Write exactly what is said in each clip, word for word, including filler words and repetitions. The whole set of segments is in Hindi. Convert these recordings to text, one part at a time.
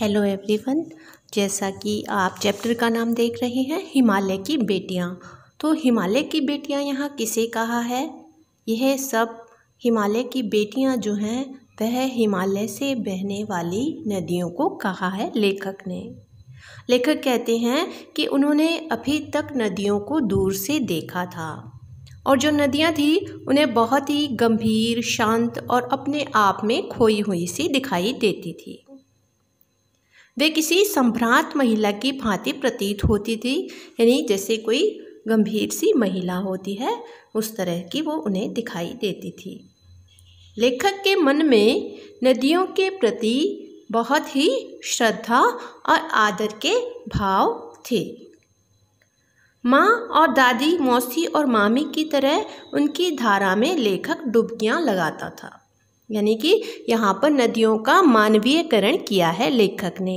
हेलो एवरीवन, जैसा कि आप चैप्टर का नाम देख रहे हैं हिमालय की बेटियां, तो हिमालय की बेटियां यहाँ किसे कहा है? यह सब हिमालय की बेटियां जो हैं वह हिमालय से बहने वाली नदियों को कहा है लेखक ने। लेखक कहते हैं कि उन्होंने अभी तक नदियों को दूर से देखा था और जो नदियाँ थीं उन्हें बहुत ही गंभीर, शांत और अपने आप में खोई हुई सी दिखाई देती थी। वे किसी संभ्रांत महिला की भांति प्रतीत होती थी, यानी जैसे कोई गंभीर सी महिला होती है उस तरह की वो उन्हें दिखाई देती थी। लेखक के मन में नदियों के प्रति बहुत ही श्रद्धा और आदर के भाव थे। माँ और दादी, मौसी और मामी की तरह उनकी धारा में लेखक डुबकियाँ लगाता था, यानी कि यहाँ पर नदियों का मानवीयकरण किया है लेखक ने।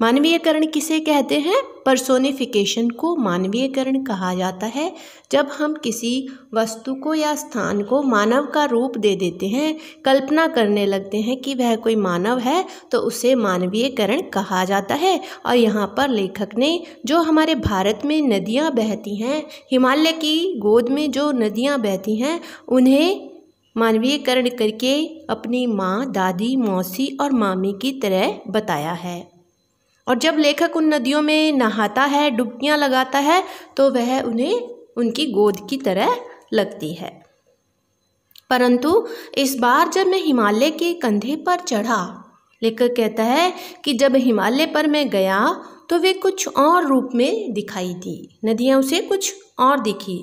मानवीयकरण किसे कहते हैं? पर्सोनिफिकेशन को मानवीयकरण कहा जाता है। जब हम किसी वस्तु को या स्थान को मानव का रूप दे देते हैं, कल्पना करने लगते हैं कि वह कोई मानव है, तो उसे मानवीयकरण कहा जाता है। और यहाँ पर लेखक ने जो हमारे भारत में नदियाँ बहती हैं, हिमालय की गोद में जो नदियाँ बहती हैं, उन्हें मानवीयकरण करके अपनी माँ, दादी, मौसी और मामी की तरह बताया है। और जब लेखक उन नदियों में नहाता है, डुबकियाँ लगाता है, तो वह उन्हें उनकी गोद की तरह लगती है। परंतु इस बार जब मैं हिमालय के कंधे पर चढ़ा, लेखक कहता है कि जब हिमालय पर मैं गया तो वे कुछ और रूप में दिखाई दी। नदियाँ उसे कुछ और दिखी।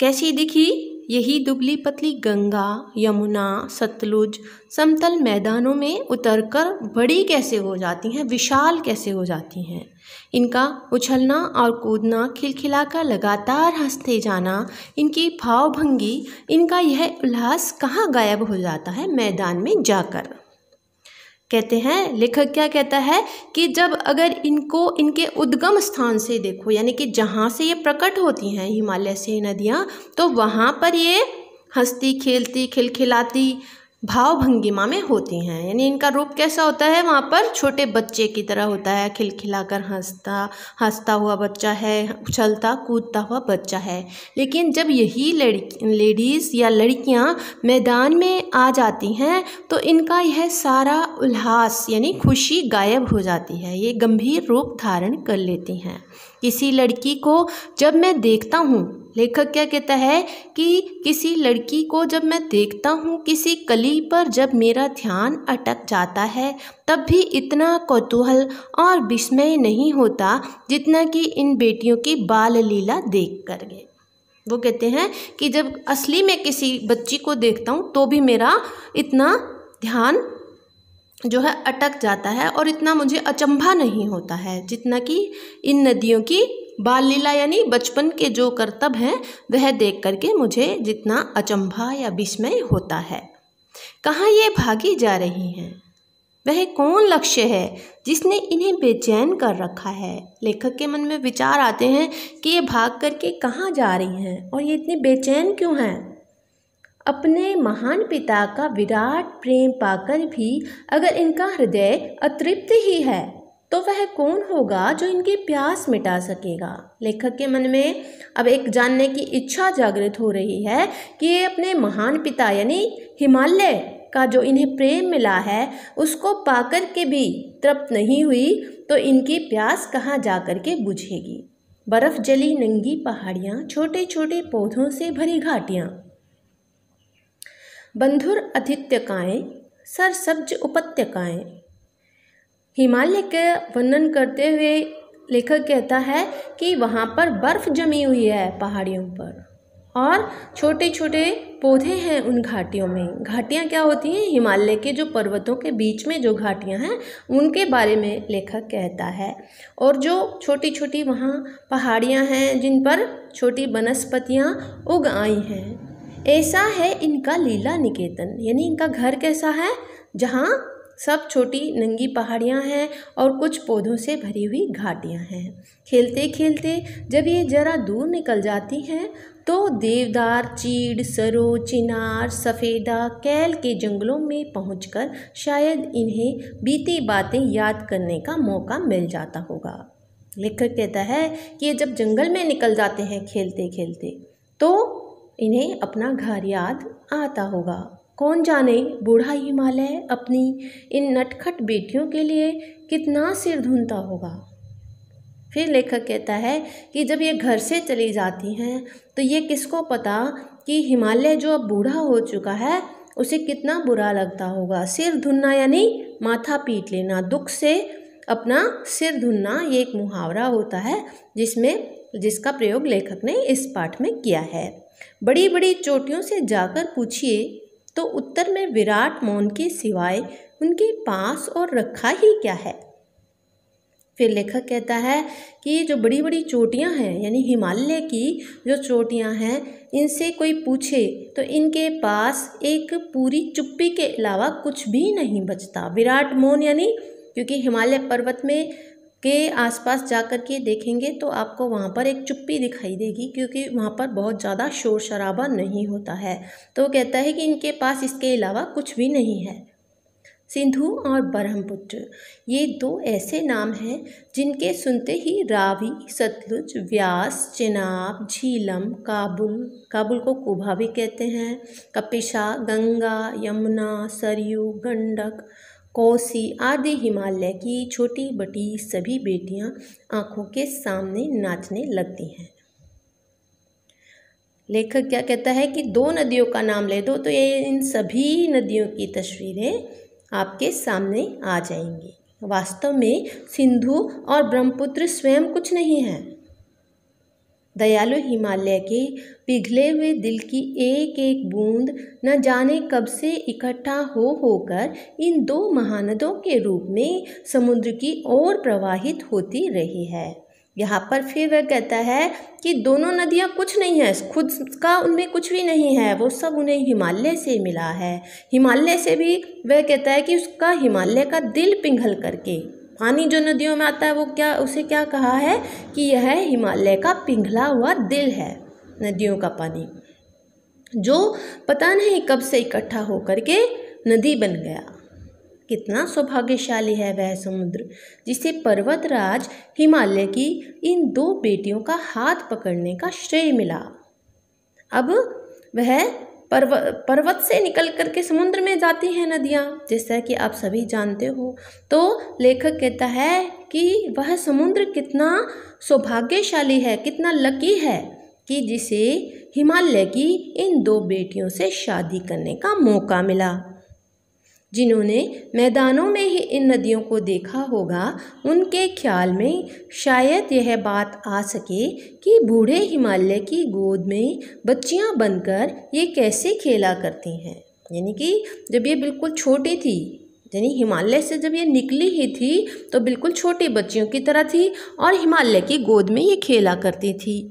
कैसी दिखी? यही दुबली पतली गंगा, यमुना, सतलुज समतल मैदानों में उतरकर बड़ी कैसे हो जाती हैं, विशाल कैसे हो जाती हैं। इनका उछलना और कूदना, खिलखिलाकर लगातार हंसते जाना, इनकी भावभंगी, इनका यह उल्लास कहाँ गायब हो जाता है? मैदान में जाकर। कहते हैं लेखक, क्या कहता है कि जब अगर इनको इनके उद्गम स्थान से देखो, यानी कि जहाँ से ये प्रकट होती हैं हिमालय से नदियाँ, तो वहाँ पर ये हंसती, खेलती, खिलखिलाती भाव भंगिमा में होती हैं। यानी इनका रूप कैसा होता है? वहाँ पर छोटे बच्चे की तरह होता है, खिलखिलाकर हंसता हंसता हुआ बच्चा है, उछलता कूदता हुआ बच्चा है। लेकिन जब यही लड़की लेडीज़ या लड़कियाँ मैदान में आ जाती हैं तो इनका यह सारा उल्लास यानी खुशी गायब हो जाती है, ये गंभीर रूप धारण कर लेती हैं। किसी लड़की को जब मैं देखता हूँ, लेखक क्या कहता है कि किसी लड़की को जब मैं देखता हूँ, किसी कली पर जब मेरा ध्यान अटक जाता है, तब भी इतना कौतूहल और विस्मय नहीं होता जितना कि इन बेटियों की बाल लीला देख कर गए। वो कहते हैं कि जब असली में किसी बच्ची को देखता हूँ तो भी मेरा इतना ध्यान जो है अटक जाता है और इतना मुझे अचंभा नहीं होता है जितना कि इन नदियों की बाल लीला यानी बचपन के जो करतब हैं वह देख करके मुझे जितना अचंभा या विस्मय होता है। कहाँ ये भागी जा रही हैं? वह कौन लक्ष्य है जिसने इन्हें बेचैन कर रखा है? लेखक के मन में विचार आते हैं कि ये भाग करके कहाँ जा रही हैं और ये इतनी बेचैन क्यों हैं? अपने महान पिता का विराट प्रेम पाकर भी अगर इनका हृदय अतृप्त ही है तो वह कौन होगा जो इनकी प्यास मिटा सकेगा? लेखक के मन में अब एक जानने की इच्छा जागृत हो रही है कि ये अपने महान पिता यानी हिमालय का जो इन्हें प्रेम मिला है उसको पाकर के भी तृप्त नहीं हुई तो इनकी प्यास कहाँ जा कर के बुझेगी? बर्फ़ जली नंगी पहाड़ियाँ, छोटे छोटे पौधों से भरी घाटियाँ, बंधुर अधित्यकाएँ, सरसब्ज उपत्यकाएँ। हिमालय के वर्णन करते हुए लेखक कहता है कि वहाँ पर बर्फ़ जमी हुई है पहाड़ियों पर और छोटे छोटे पौधे हैं उन घाटियों में। घाटियाँ क्या होती हैं? हिमालय के जो पर्वतों के बीच में जो घाटियाँ हैं उनके बारे में लेखक कहता है। और जो छोटी छोटी वहाँ पहाड़ियाँ हैं जिन पर छोटी वनस्पतियाँ उग आई हैं, ऐसा है इनका लीला निकेतन। यानी इनका घर कैसा है? जहाँ सब छोटी नंगी पहाड़ियाँ हैं और कुछ पौधों से भरी हुई घाटियाँ हैं। खेलते खेलते जब ये ज़रा दूर निकल जाती हैं तो देवदार, चीड़, सरो, चिनार, सफ़ेदा, कैल के जंगलों में पहुंचकर शायद इन्हें बीती बातें याद करने का मौका मिल जाता होगा। लेखक कहता है कि ये जब जंगल में निकल जाते हैं खेलते खेलते तो इन्हें अपना घर याद आता होगा। कौन जाने बूढ़ा हिमालय अपनी इन नटखट बेटियों के लिए कितना सिर धुनता होगा। फिर लेखक कहता है कि जब ये घर से चली जाती हैं तो ये किसको पता कि हिमालय जो अब बूढ़ा हो चुका है उसे कितना बुरा लगता होगा। सिर धुनना यानी माथा पीट लेना, दुख से अपना सिर धुनना, ये एक मुहावरा होता है जिसमें जिसका प्रयोग लेखक ने इस पाठ में किया है। बड़ी बड़ी चोटियों से जाकर पूछिए तो उत्तर में विराट मौन के सिवाय उनके पास और रखा ही क्या है। फिर लेखक कहता है कि ये जो बड़ी बड़ी चोटियां हैं यानी हिमालय की जो चोटियां हैं इनसे कोई पूछे तो इनके पास एक पूरी चुप्पी के अलावा कुछ भी नहीं बचता। विराट मौन यानी क्योंकि हिमालय पर्वत में के आसपास जाकर के देखेंगे तो आपको वहाँ पर एक चुप्पी दिखाई देगी क्योंकि वहाँ पर बहुत ज़्यादा शोर शराबा नहीं होता है। तो कहता है कि इनके पास इसके अलावा कुछ भी नहीं है। सिंधु और ब्रह्मपुत्र ये दो ऐसे नाम हैं जिनके सुनते ही रावी, सतलुज, व्यास, चेनाब, झीलम, काबुल काबुल को कुभा भी कहते हैं, कपिशा, गंगा, यमुना, सरयू, गंडक, कोसी आदि हिमालय की छोटी बड़ी सभी बेटियां आँखों के सामने नाचने लगती हैं। लेखक क्या कहता है कि दो नदियों का नाम ले दो तो ये इन सभी नदियों की तस्वीरें आपके सामने आ जाएंगे। वास्तव में सिंधु और ब्रह्मपुत्र स्वयं कुछ नहीं है। दयालु हिमालय के पिघले हुए दिल की एक एक बूंद न जाने कब से इकट्ठा हो होकर इन दो महानदों के रूप में समुद्र की ओर प्रवाहित होती रही है। यहाँ पर फिर वह कहता है कि दोनों नदियाँ कुछ नहीं है, खुद का उनमें कुछ भी नहीं है, वो सब उन्हें हिमालय से मिला है। हिमालय से भी वह कहता है कि उसका हिमालय का दिल पिघल करके पानी जो नदियों में आता है वो क्या उसे क्या कहा है कि यह हिमालय का पिघला हुआ दिल है। नदियों का पानी जो पता नहीं कब से इकट्ठा होकर के नदी बन गया। कितना सौभाग्यशाली है वह समुद्र जिसे पर्वतराज हिमालय की इन दो बेटियों का हाथ पकड़ने का श्रेय मिला। अब वह पर्व पर्वत से निकल करके समुद्र में जाती हैं नदियाँ, जैसा कि आप सभी जानते हो। तो लेखक कहता है कि वह समुद्र कितना सौभाग्यशाली है, कितना लकी है कि जिसे हिमालय की इन दो बेटियों से शादी करने का मौका मिला। जिन्होंने मैदानों में ही इन नदियों को देखा होगा उनके ख्याल में शायद यह बात आ सके कि बूढ़े हिमालय की गोद में बच्चियां बनकर ये कैसे खेला करती हैं। यानी कि जब ये बिल्कुल छोटी थी, यानी हिमालय से जब ये निकली ही थी तो बिल्कुल छोटी बच्चियों की तरह थी और हिमालय की गोद में ये खेला करती थी।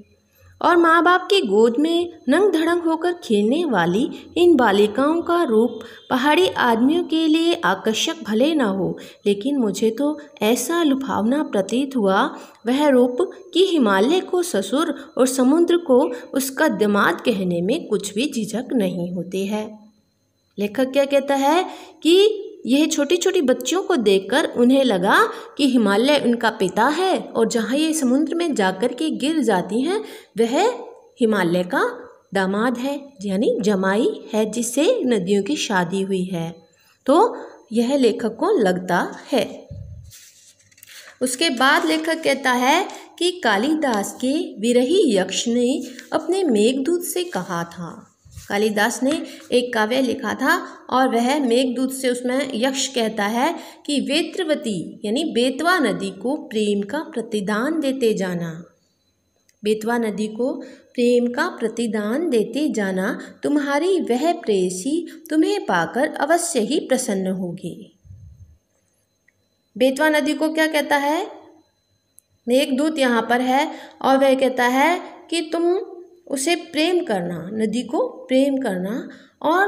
और माँ बाप की गोद में नंग धड़ंग होकर खेलने वाली इन बालिकाओं का रूप पहाड़ी आदमियों के लिए आकर्षक भले ना हो, लेकिन मुझे तो ऐसा लुभावना प्रतीत हुआ वह रूप कि हिमालय को ससुर और समुद्र को उसका दामाद कहने में कुछ भी झिझक नहीं होती है। लेखक क्या कहता है कि यह छोटी छोटी बच्चियों को देखकर उन्हें लगा कि हिमालय उनका पिता है और जहाँ ये समुद्र में जाकर के गिर जाती हैं वह हिमालय का दामाद है यानी जमाई है जिससे नदियों की शादी हुई है। तो यह लेखक को लगता है। उसके बाद लेखक कहता है कि कालिदास के विरही यक्ष ने अपने मेघदूत से कहा था। कालिदास ने एक काव्य लिखा था और वह मेघदूत से उसमें यक्ष कहता है कि वेत्रवती यानी बेतवा नदी को प्रेम का प्रतिदान देते जाना, बेतवा नदी को प्रेम का प्रतिदान देते जाना, तुम्हारी वह प्रेयसी तुम्हें पाकर अवश्य ही प्रसन्न होगी। बेतवा नदी को क्या कहता है मेघदूत यहाँ पर है और वह कहता है कि तुम उसे प्रेम करना, नदी को प्रेम करना और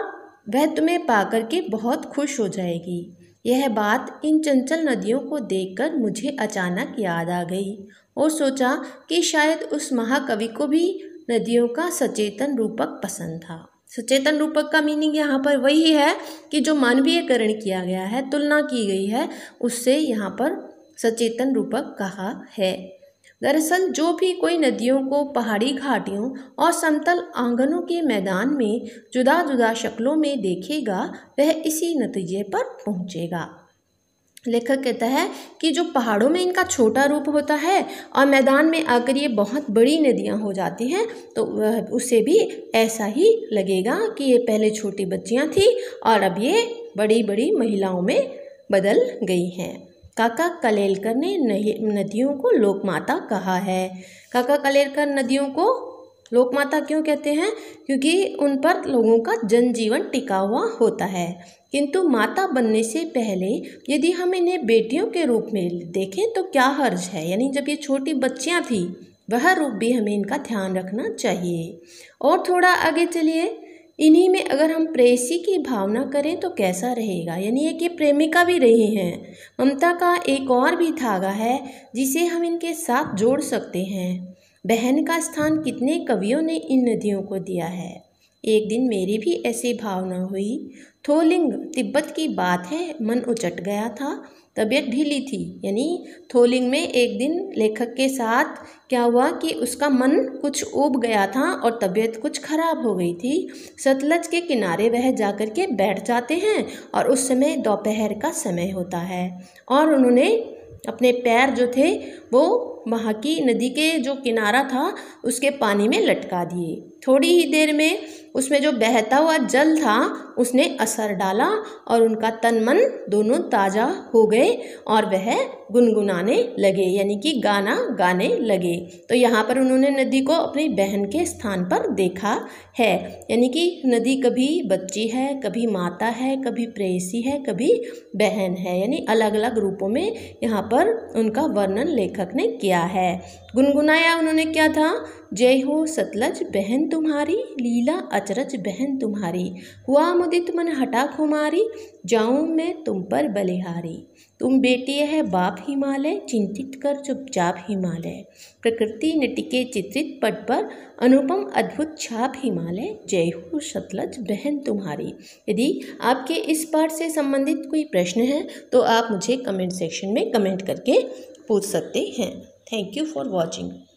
वह तुम्हें पाकर के बहुत खुश हो जाएगी। यह बात इन चंचल नदियों को देखकर मुझे अचानक याद आ गई और सोचा कि शायद उस महाकवि को भी नदियों का सचेतन रूपक पसंद था। सचेतन रूपक का मीनिंग यहाँ पर वही है कि जो मानवीयकरण किया गया है, तुलना की गई है, उससे यहाँ पर सचेतन रूपक कहा है। दरअसल जो भी कोई नदियों को पहाड़ी घाटियों और समतल आंगनों के मैदान में जुदा जुदा शक्लों में देखेगा वह इसी नतीजे पर पहुँचेगा। लेखक कहता है कि जो पहाड़ों में इनका छोटा रूप होता है और मैदान में आकर ये बहुत बड़ी नदियाँ हो जाती हैं तो वह उसे भी ऐसा ही लगेगा कि ये पहले छोटी बच्चियाँ थीं और अब ये बड़ी बड़ी महिलाओं में बदल गई हैं। काका कलेलकर ने नदियों को लोकमाता कहा है। काका कलेलकर नदियों को लोकमाता क्यों कहते हैं? क्योंकि उन पर लोगों का जनजीवन टिका हुआ होता है, किंतु माता बनने से पहले यदि हम इन्हें बेटियों के रूप में देखें तो क्या हर्ज है। यानी जब ये छोटी बच्चियां थीं वह रूप भी हमें इनका ध्यान रखना चाहिए। और थोड़ा आगे चलिए, इन्हीं में अगर हम प्रेयसी की भावना करें तो कैसा रहेगा। यानी एक ये प्रेमिका भी रही हैं। ममता का एक और भी धागा है जिसे हम इनके साथ जोड़ सकते हैं। बहन का स्थान कितने कवियों ने इन नदियों को दिया है। एक दिन मेरी भी ऐसी भावना हुई। थोलिंग तिब्बत की बात है, मन उचट गया था, तबीयत ढीली थी। यानी थोलिंग में एक दिन लेखक के साथ क्या हुआ कि उसका मन कुछ ऊब गया था और तबीयत कुछ खराब हो गई थी। सतलज के किनारे वह जाकर के बैठ जाते हैं और उस समय दोपहर का समय होता है और उन्होंने अपने पैर जो थे वो वहाँ की नदी के जो किनारा था उसके पानी में लटका दिए। थोड़ी ही देर में उसमें जो बहता हुआ जल था उसने असर डाला और उनका तन मन दोनों ताज़ा हो गए और वह गुनगुनाने लगे, यानी कि गाना गाने लगे। तो यहाँ पर उन्होंने नदी को अपनी बहन के स्थान पर देखा है। यानी कि नदी कभी बच्ची है, कभी माता है, कभी प्रेयसी है, कभी बहन है। यानी अलग अलग रूपों में यहाँ पर उनका वर्णन लेखक ने किया है। गुनगुनाया उन्होंने क्या था? जय हो सतलज बहन तुम्हारी, लीला अचरज बहन तुम्हारी, हुआ मुदित मन हटा खुमारी, जाऊं मैं तुम पर बलिहारी। तुम बेटी है बाप हिमालय, चिंतित कर चुपचाप हिमालय, प्रकृति ने टिके चित्रित पट पर, अनुपम अद्भुत छाप हिमालय, जय हो सतलज बहन तुम्हारी। यदि आपके इस पाठ से संबंधित कोई प्रश्न है तो आप मुझे कमेंट सेक्शन में कमेंट करके पूछ सकते हैं। Thank you for watching.